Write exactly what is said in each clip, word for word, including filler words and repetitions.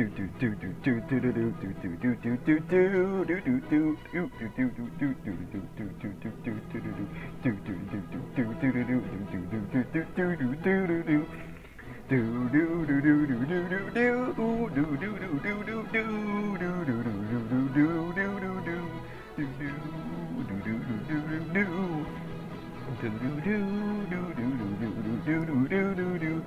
do do do do do do do do do do do do do do do do do do do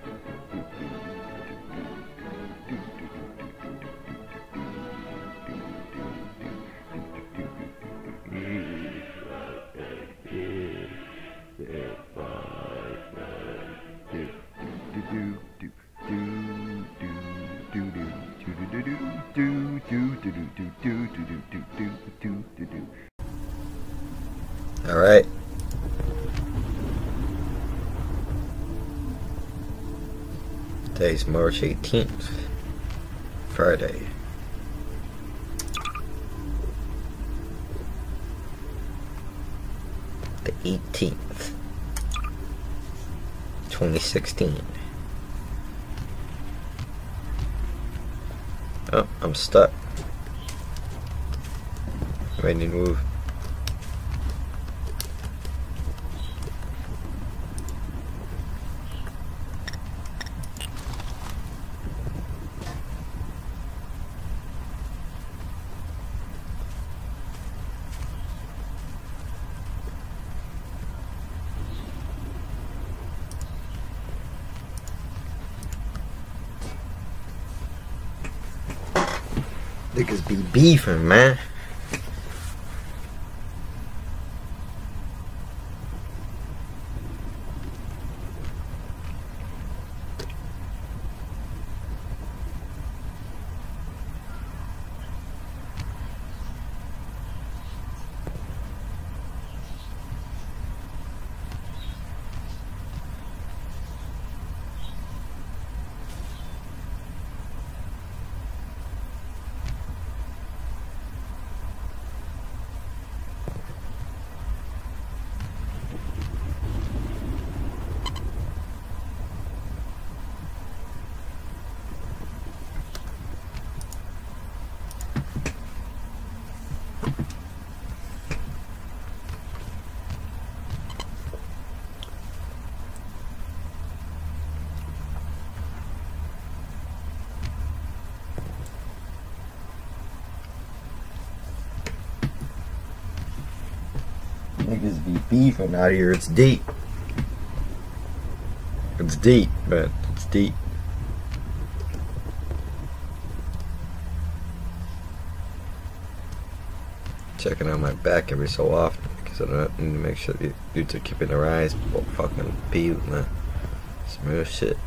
Today's March eighteenth, Friday. The eighteenth, twenty sixteen. Oh, I'm stuck. I need to move. Niggas be beefing, man. Niggas be beefing out here. It's deep. It's deep, but it's deep. Checking on my back every so often because I don't need to make sure the dudes are keeping their eyes before fucking peeling that. Some real shit.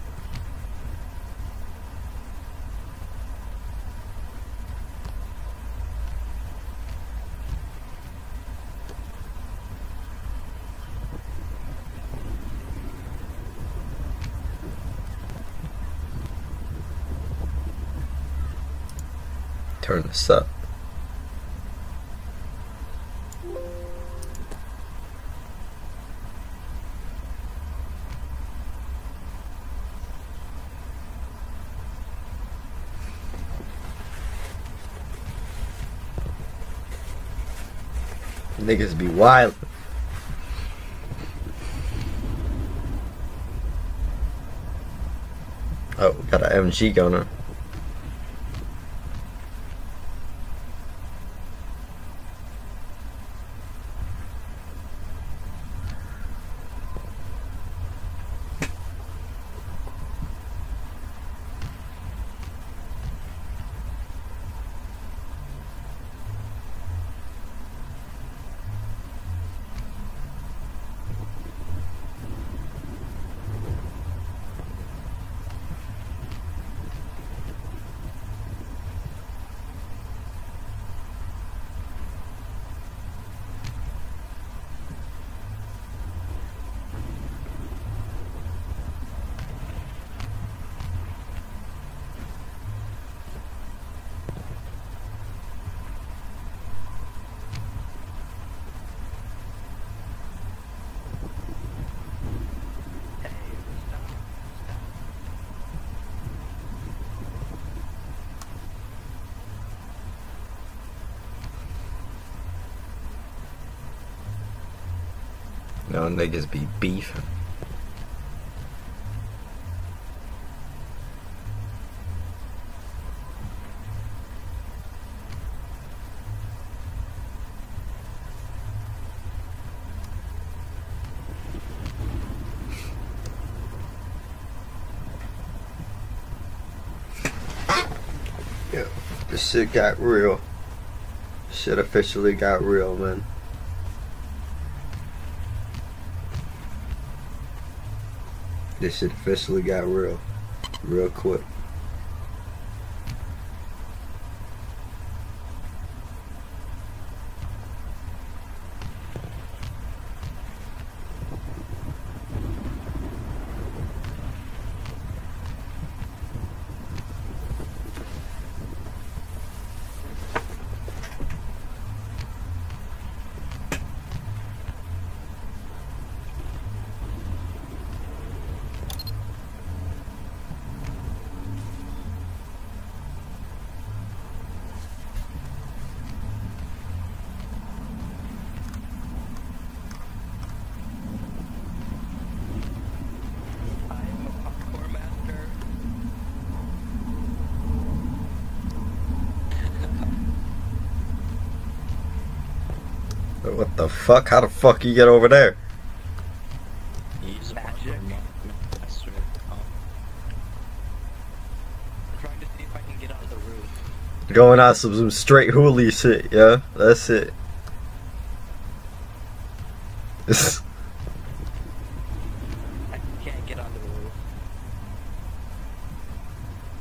Turn this up. Niggas be wild. Oh, got an M G going on. No, they just be beef. Yeah, this shit got real. Shit officially got real, man. This shit officially got real, real quick. What the fuck? How the fuck you get over there? Use magic. I'm trying to see if I can get onto the roof. Going out some, some straight hoolie shit, yeah? That's it. I can't get onto the roof.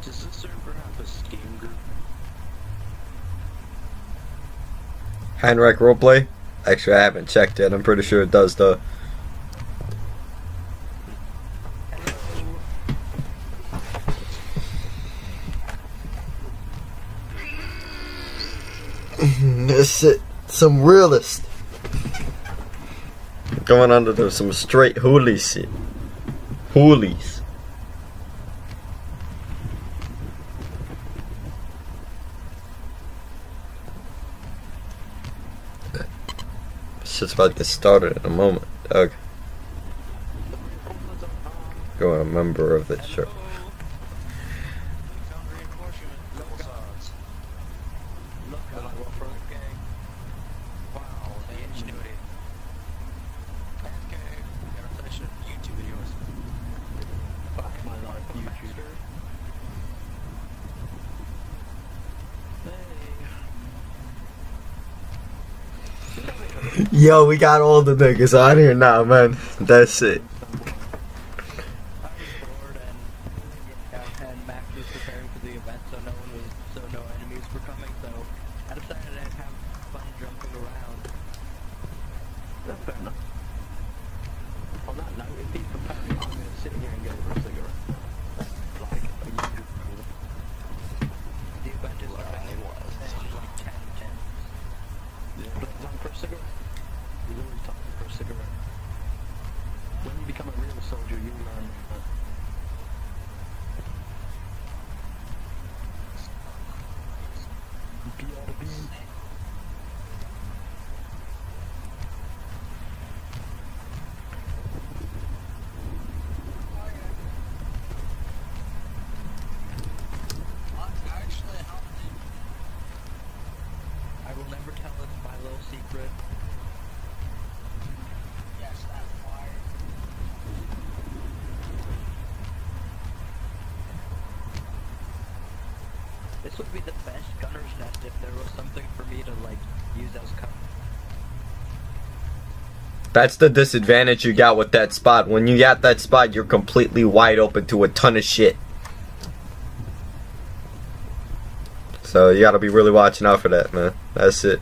Does this server have a Steam group? Heinrich Roleplay? Actually, I haven't checked yet. I'm pretty sure it does, though. This shit, some realist. Going under to some straight hoolies shit. Hoolies. Just about to get started in a moment, Doug. Go a member of the church. Yo, we got all the niggas out here now, man. That's it. This would be the best gunner's nest if there was something for me to, like, use as cover. That's the disadvantage you got with that spot. When you got that spot, you're completely wide open to a ton of shit. So you gotta be really watching out for that, man. That's it.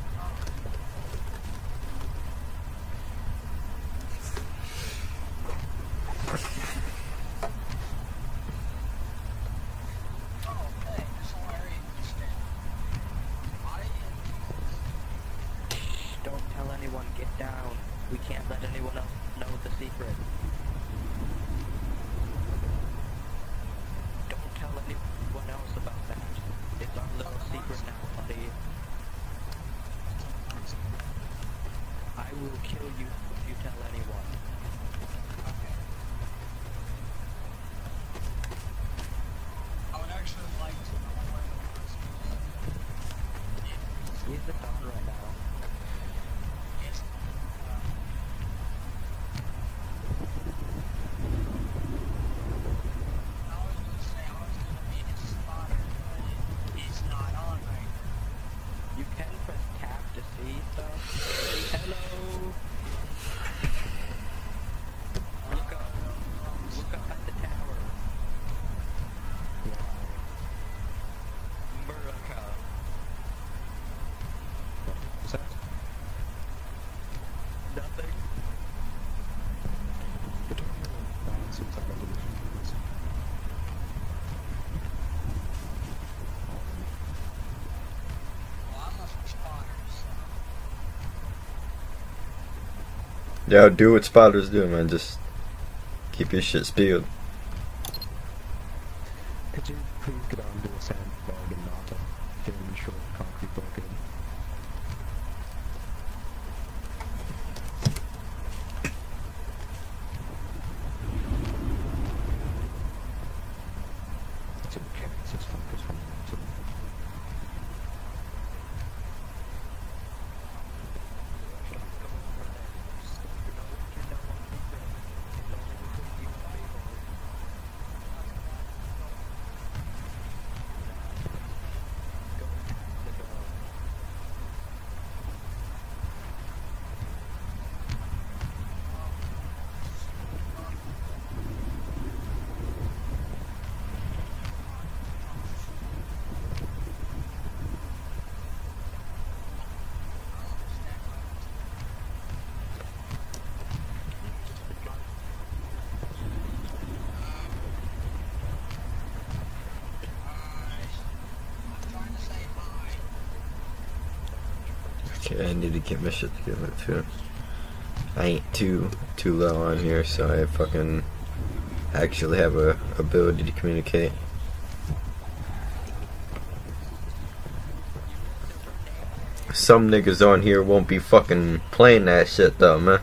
Yeah, do what spotters do, man. Just keep your shit spewed. Could you please get onto a sandbag and not a thin, short concrete bucket? It's okay, it's just focus on it. I need to get my shit together too. I ain't too too low on here, so I fucking actually have a ability to communicate. Some niggas on here won't be fucking playing that shit though, man.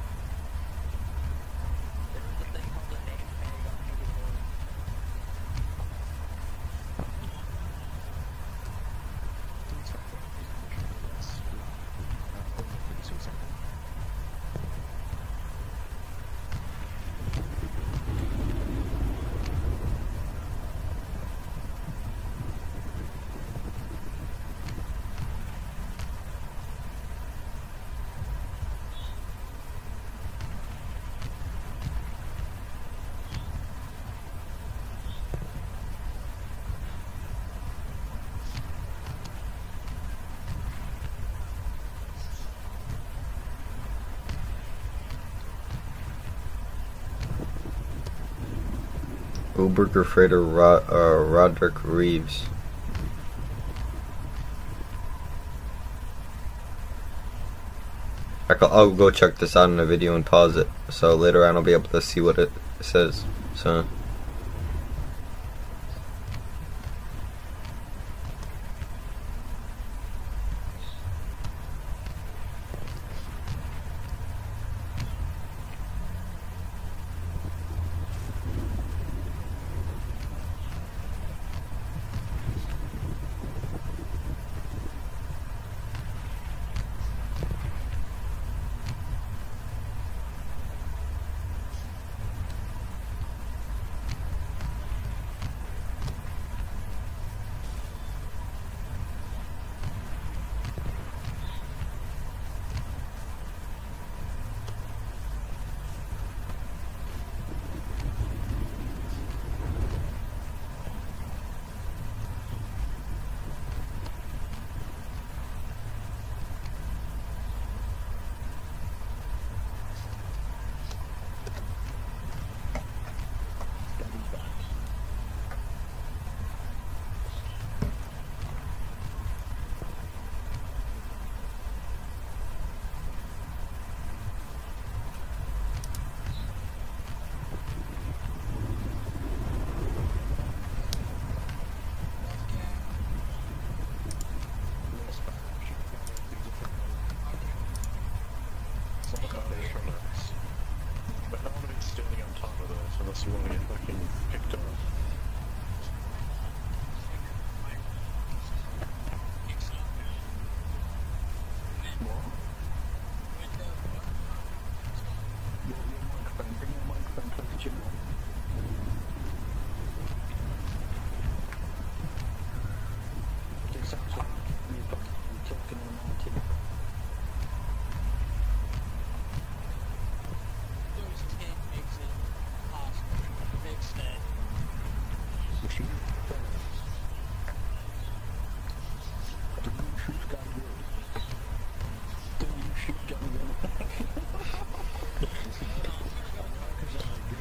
Uberger Freighter Rod uh, Roderick Reeves. I call, I'll go check this out in a video and pause it, so later on I'll be able to see what it says. So.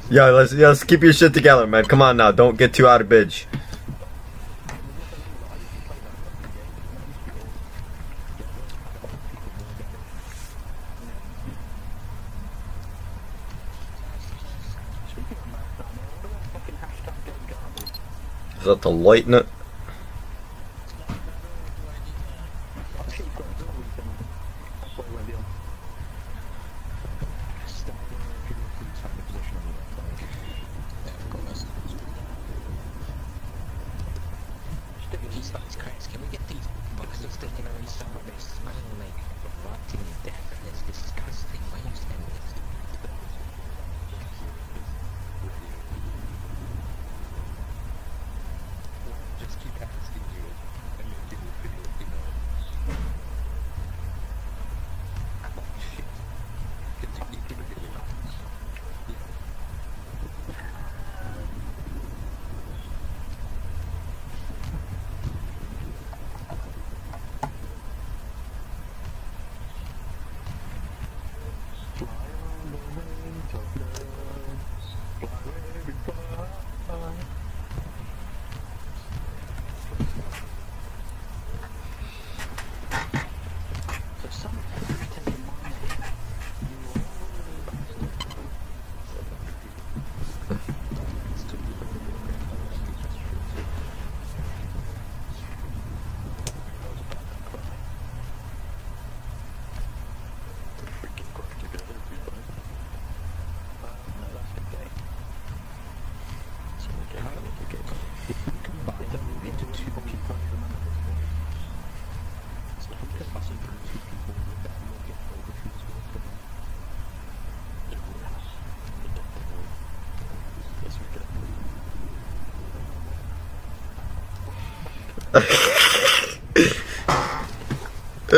Yeah, let's, yeah, let's keep your shit together, man. Come on now, don't get too out of bitch. that to lighten it.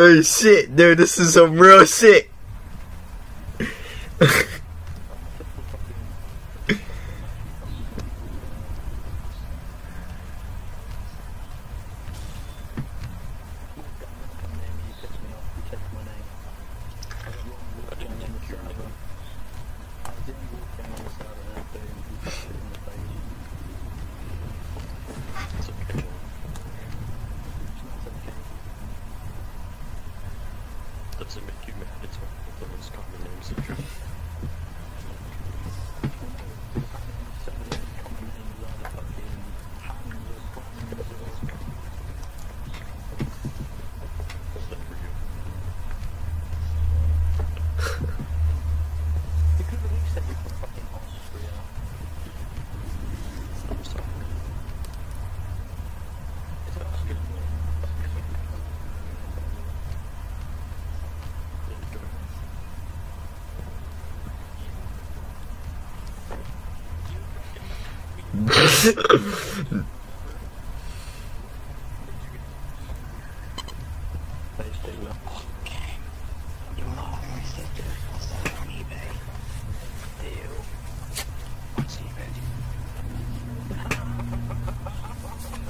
Oh shit, dude, this is some real shit.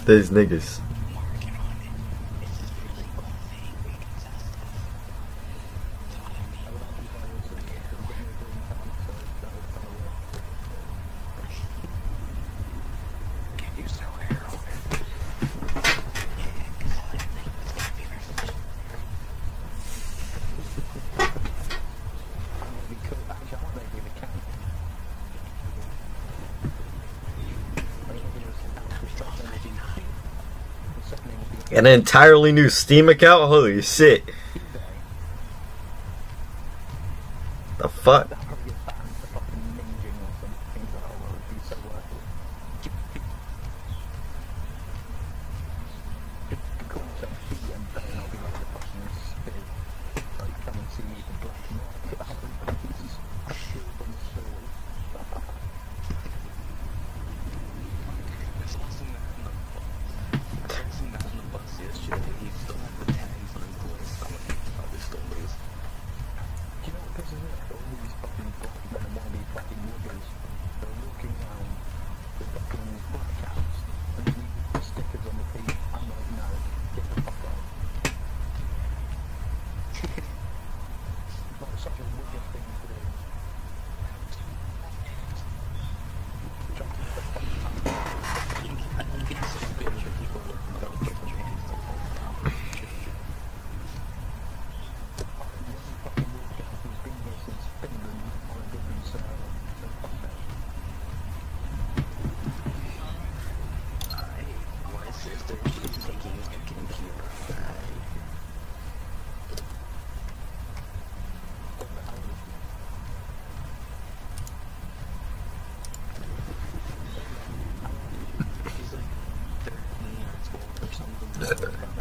These niggas. An entirely new Steam account? Holy shit. The fuck? This is it. All these fucking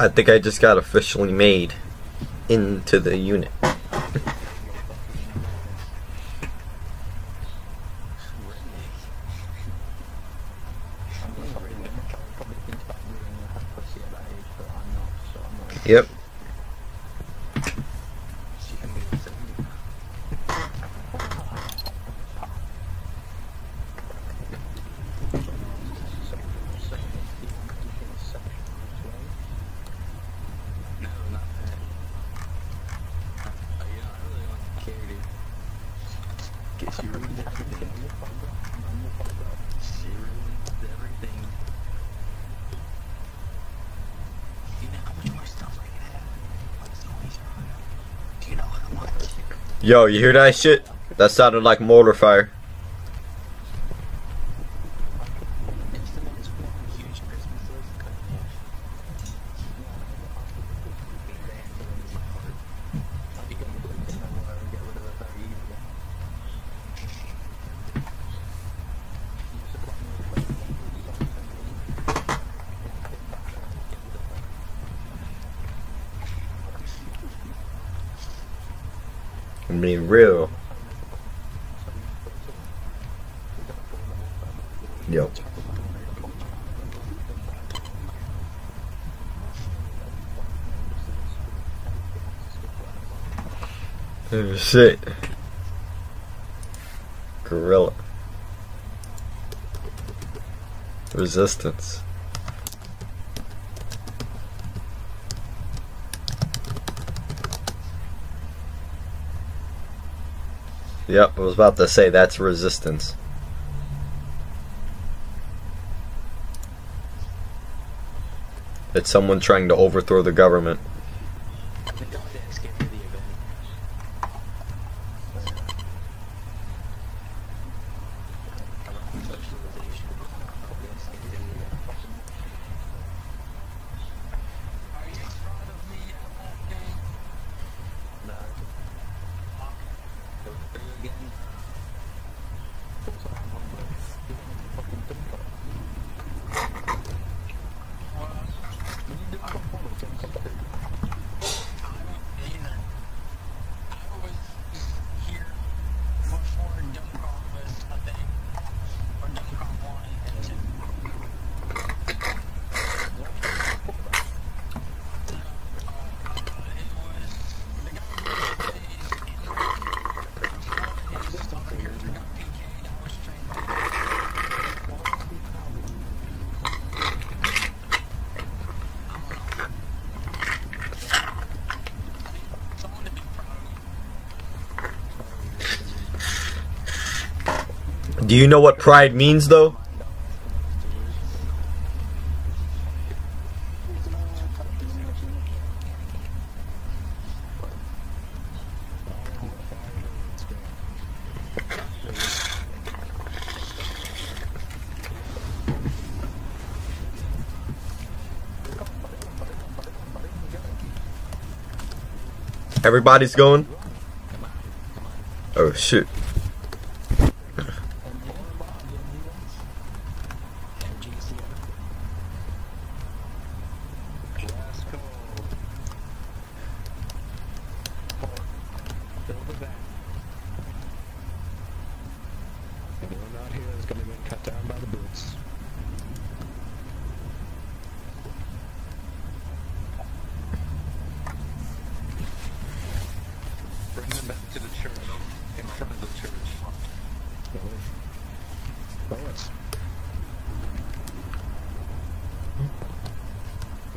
I think I just got officially made into the unit. Yep. Yo, you hear that shit? That sounded like mortar fire. Be real. Yo. Oh shit. Gorilla. Resistance. Yep, I was about to say that's resistance. It's someone trying to overthrow the government. Do you know what pride means, though? Everybody's going? Oh, shoot.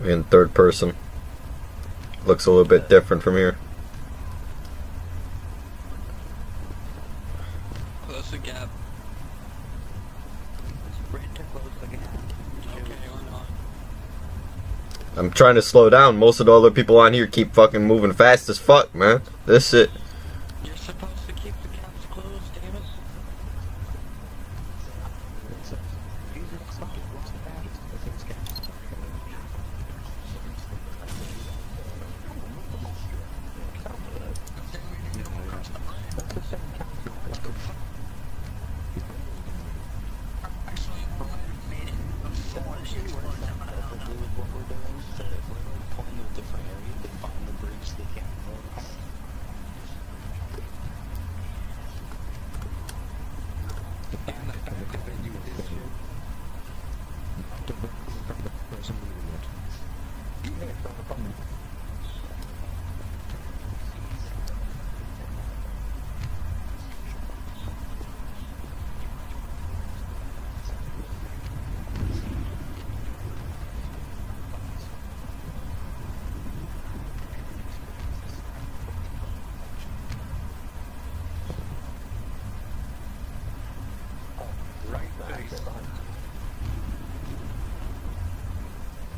In third person, looks a little bit different from here. Close the gap. I'm trying to slow down. Most of the other people on here keep fucking moving fast as fuck, man. This shit. You're supposed to keep the gaps closed, damn it.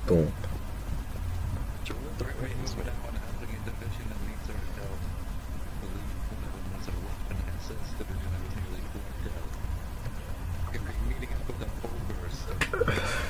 Boom. Do you want the right ratings without having a division that leads our help? Believe one of them has a weapon access to the division that leads our help. If we're meeting up with the ogres, so...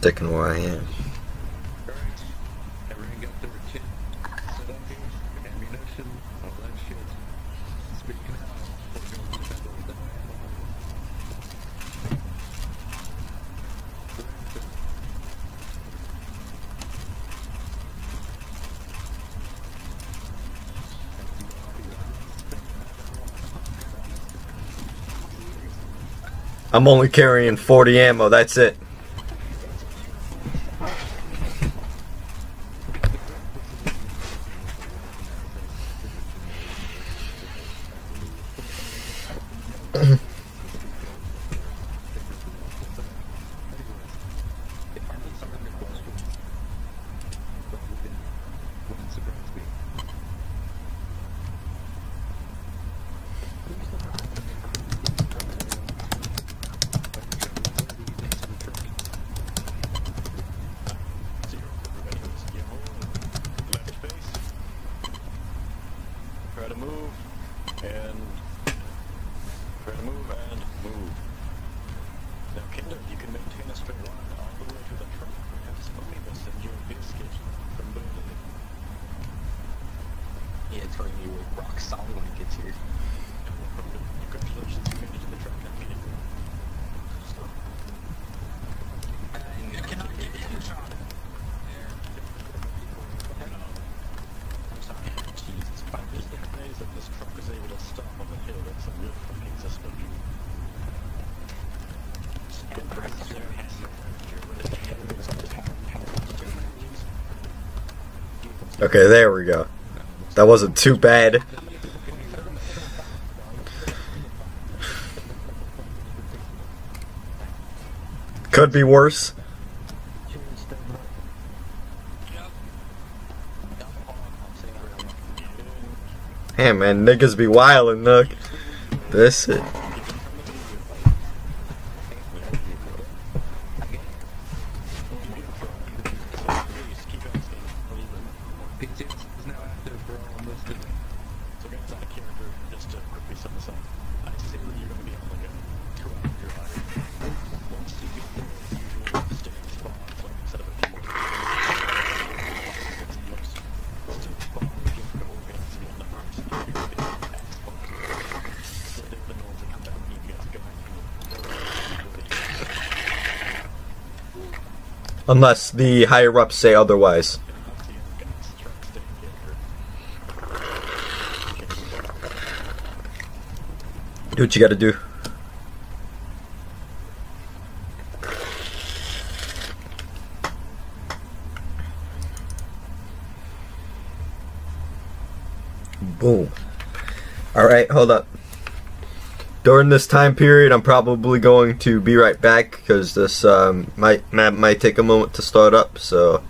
Sticking where I am. I'm only carrying forty ammo, that's it. Okay, there we go. That wasn't too bad. Could be worse. Hey man, niggas be wildin', look. This is... Unless the higher-ups say otherwise. Do what you gotta do. Boom. Alright, hold up. during this time period. I'm probably going to be right back because this um, might might take a moment to start up, so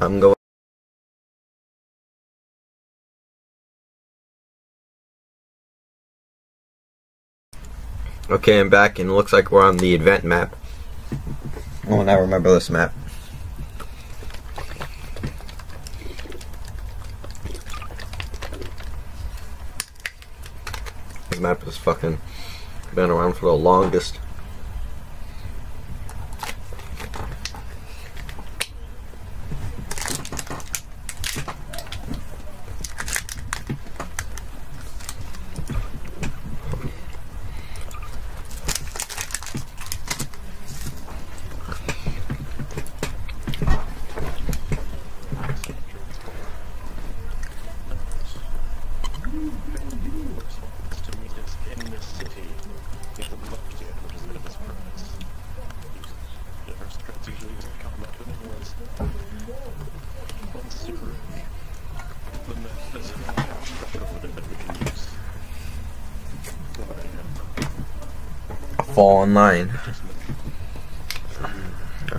I'm going. Okay, I'm back, and it looks like we're on the event map. Oh, and I remember this map. This map has fucking been around for the longest. Fall in line.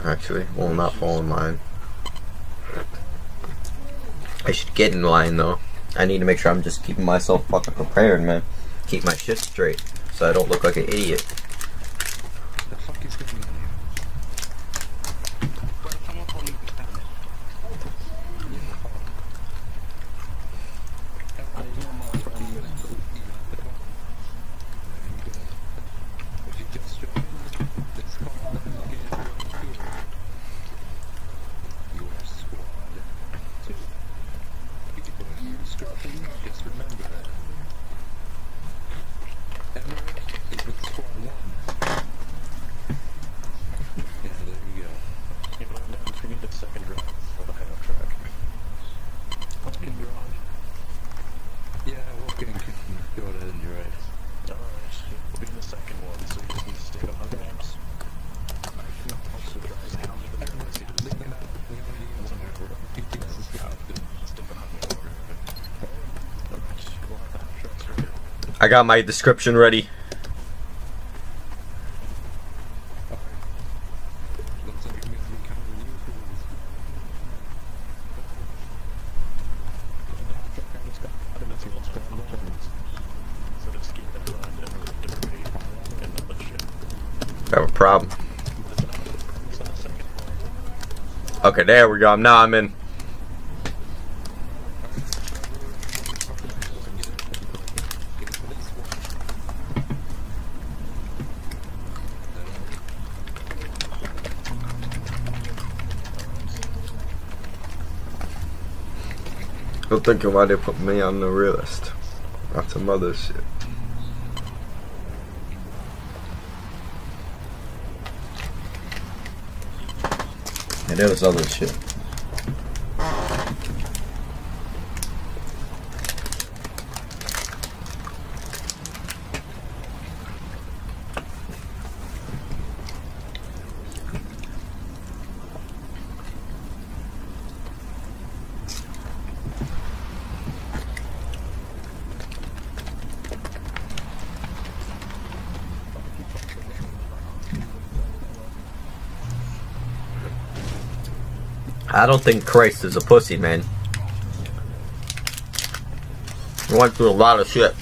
Actually, well, not fall in line. I should get in line though. I need to make sure I'm just keeping myself fucking prepared, man. Keep my shit straight so I don't look like an idiot. I got my description ready. I have a problem. Okay, there we go. Now I'm in. I'm thinking why they put me on the realist. Not some other shit. And yeah, there was other shit. I don't think Christ is a pussy, man. He went through a lot of shit.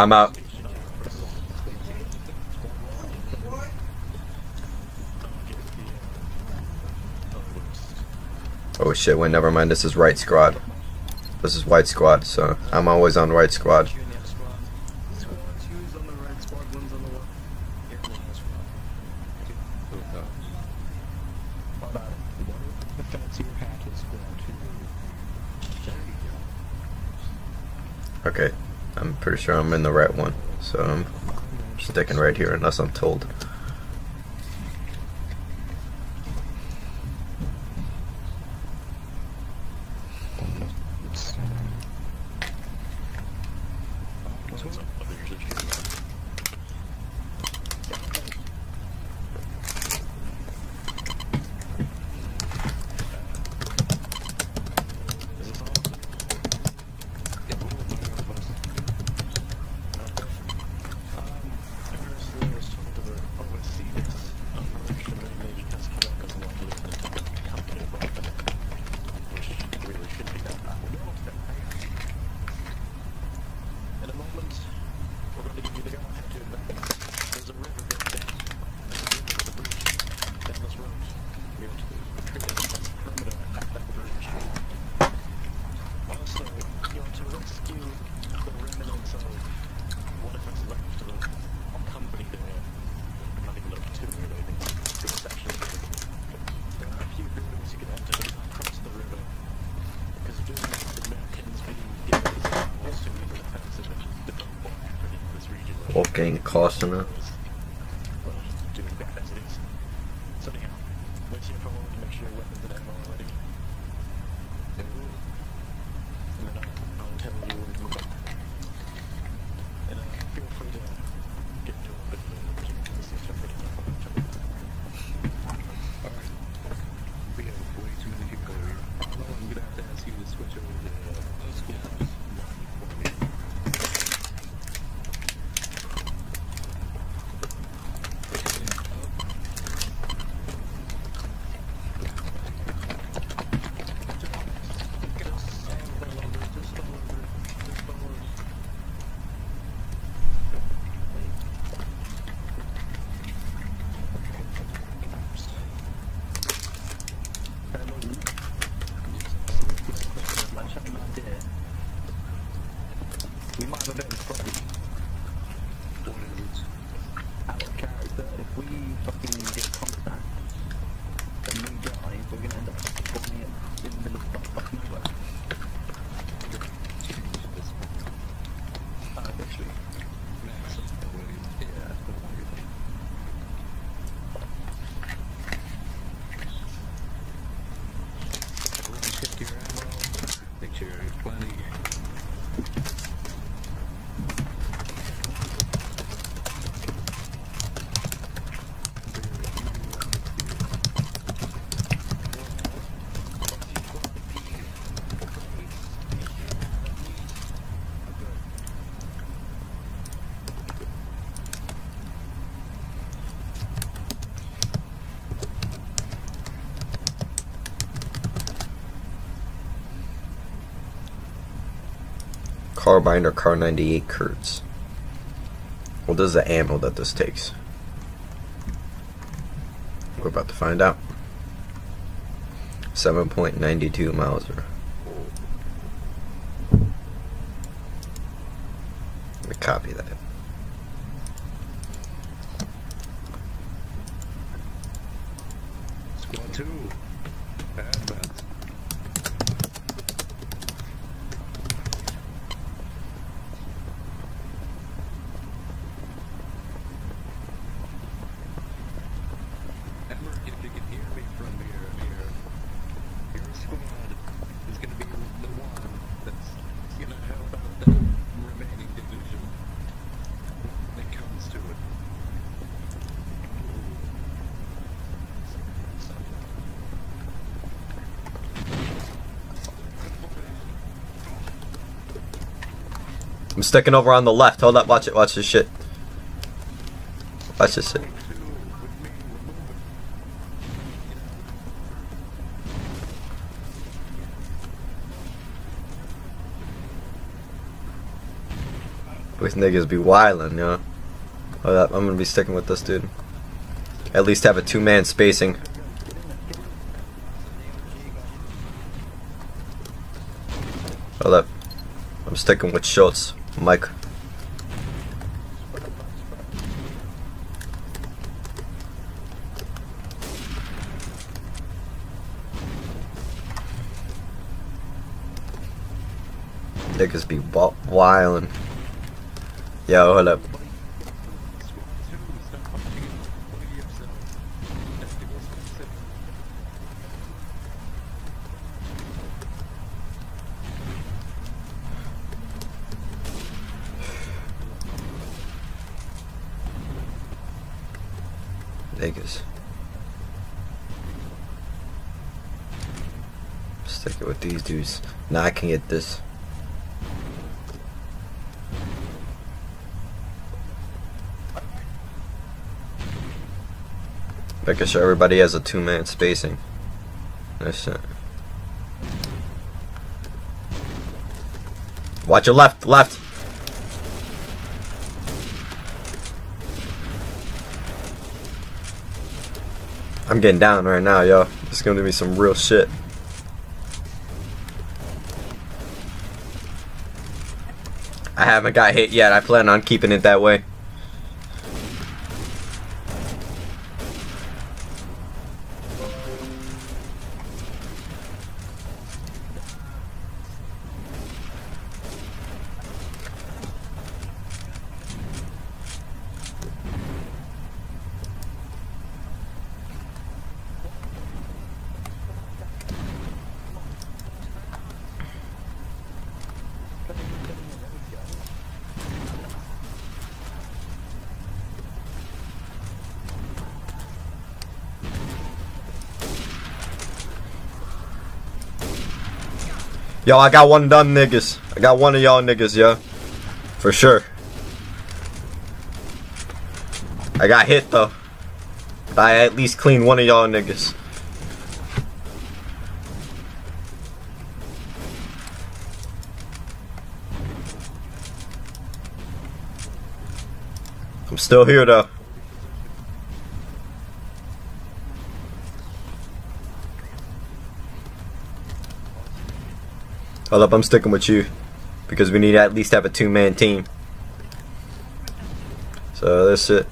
I'm out. Oh shit, wait, never mind, this is right squad. This is white squad, so I'm always on right squad. Okay, I'm pretty sure I'm in the right one, so I'm sticking right here unless I'm told. Walking Korsana. Carbinder car ninety-eight Kurtz. Well, this is the ammo that this takes. We're about to find out. seven point nine two Mauser. Let me copy that. Squad two. Advance. I'm sticking over on the left. Hold up, watch it, watch this shit. Watch this shit. These niggas be wildin', yo. Know? I'm gonna be sticking with this dude. At least have a two-man spacing. Hold up. I'm sticking with Schultz, Mike. Niggas be wildin'. Yo, hold up. Niggas. Stick it with these dudes. Now I can get this. Making sure everybody has a two-man spacing. Nice shot. Watch your left, left. I'm getting down right now, yo. This is gonna be some real shit. I haven't got hit yet. I plan on keeping it that way. Yo, I got one done, niggas. I got one of y'all niggas, yo. For sure. I got hit, though. But I at least cleaned one of y'all niggas. I'm still here, though. Hold up, I'm sticking with you because we need to at least have a two-man team. So that's it.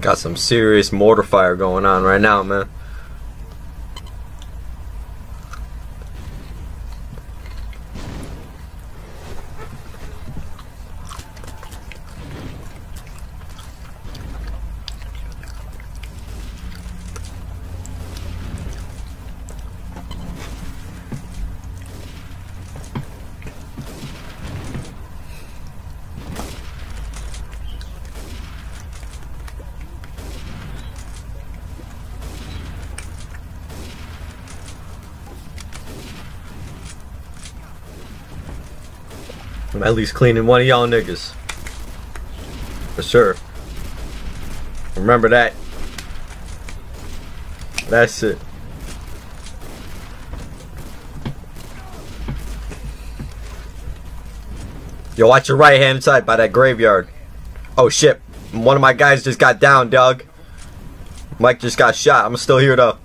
Got some serious mortar fire going on right now, man. I'm at least cleaning one of y'all niggas. For sure. Remember that. That's it. Yo, watch your right hand side by that graveyard. Oh shit. One of my guys just got down, dog. Mike just got shot. I'm still here though.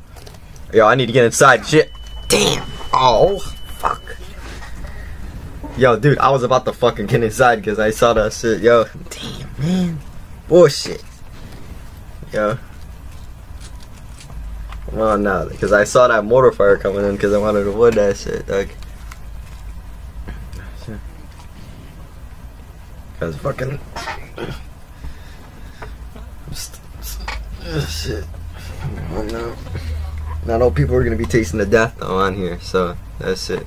Yo, I need to get inside. Shit. Damn. Oh. Yo, dude, I was about to fucking get inside because I saw that shit, yo. Damn, man. Bullshit. Yo. Come on now, because I saw that mortar fire coming in because I wanted to avoid that shit, like. Because fucking... Oh, shit. Come on now. Not all people are going to be tasting the death though on here, so that's it.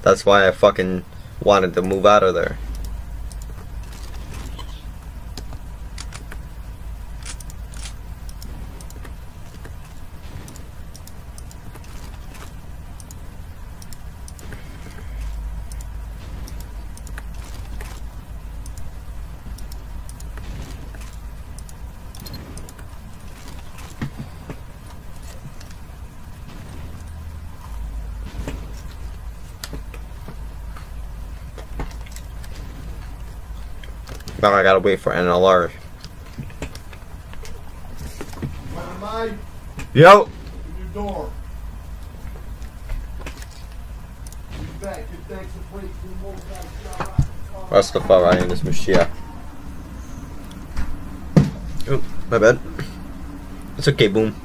That's why I fucking wanted to move out of there. Now I gotta wait for N L R. Mike. Yo. Your door. Rastafari in this Mashiach. Oh, my bad. It's okay, boom.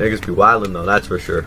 Niggas be wildin' though, that's for sure.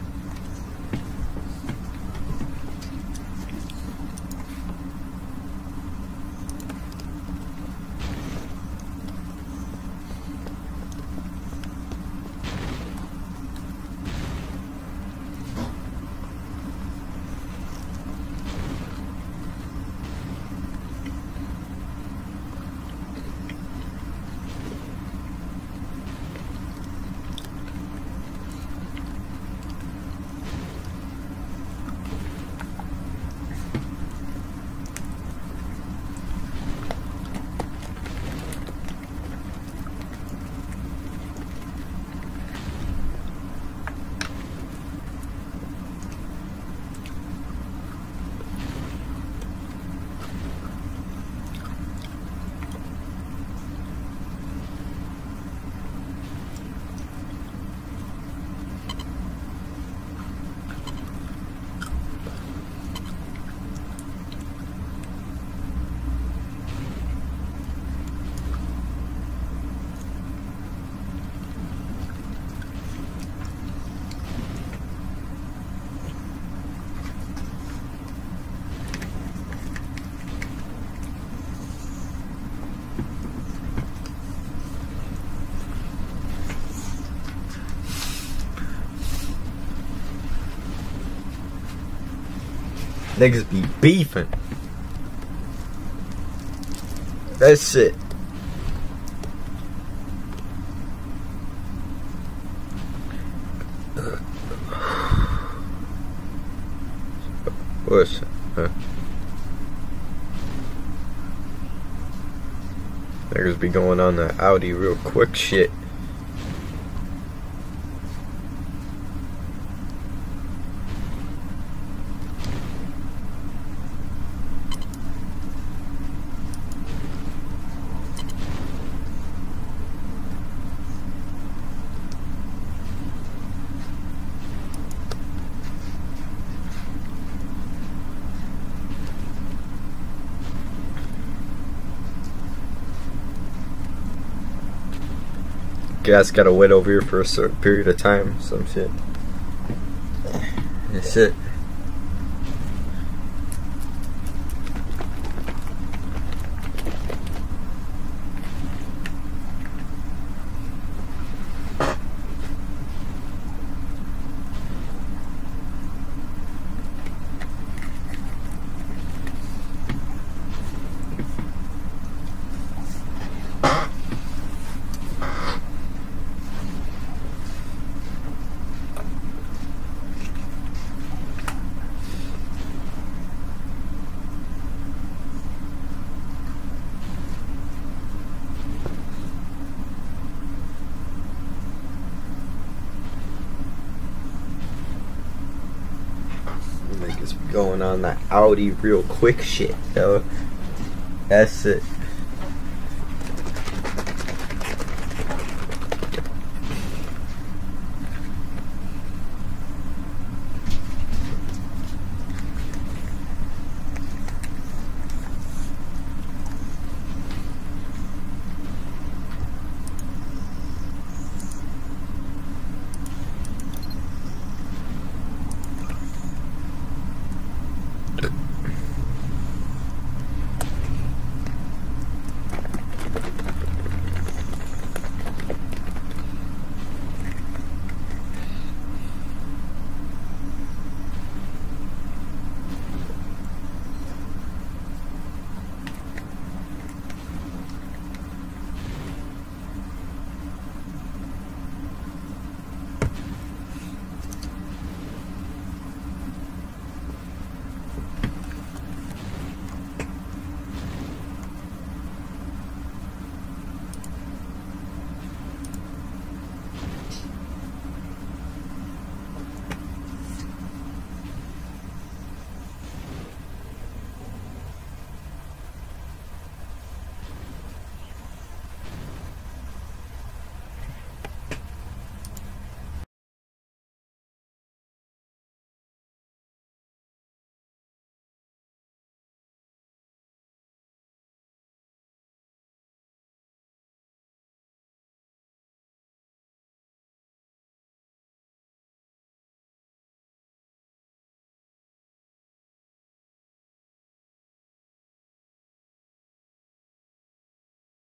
Niggas be beefing. That's it. What's huh? Niggas be going on the Audi real quick shit. Guys gotta wait over here for a certain period of time, some shit. That's it. Going on that Audi real quick shit, though. That's it.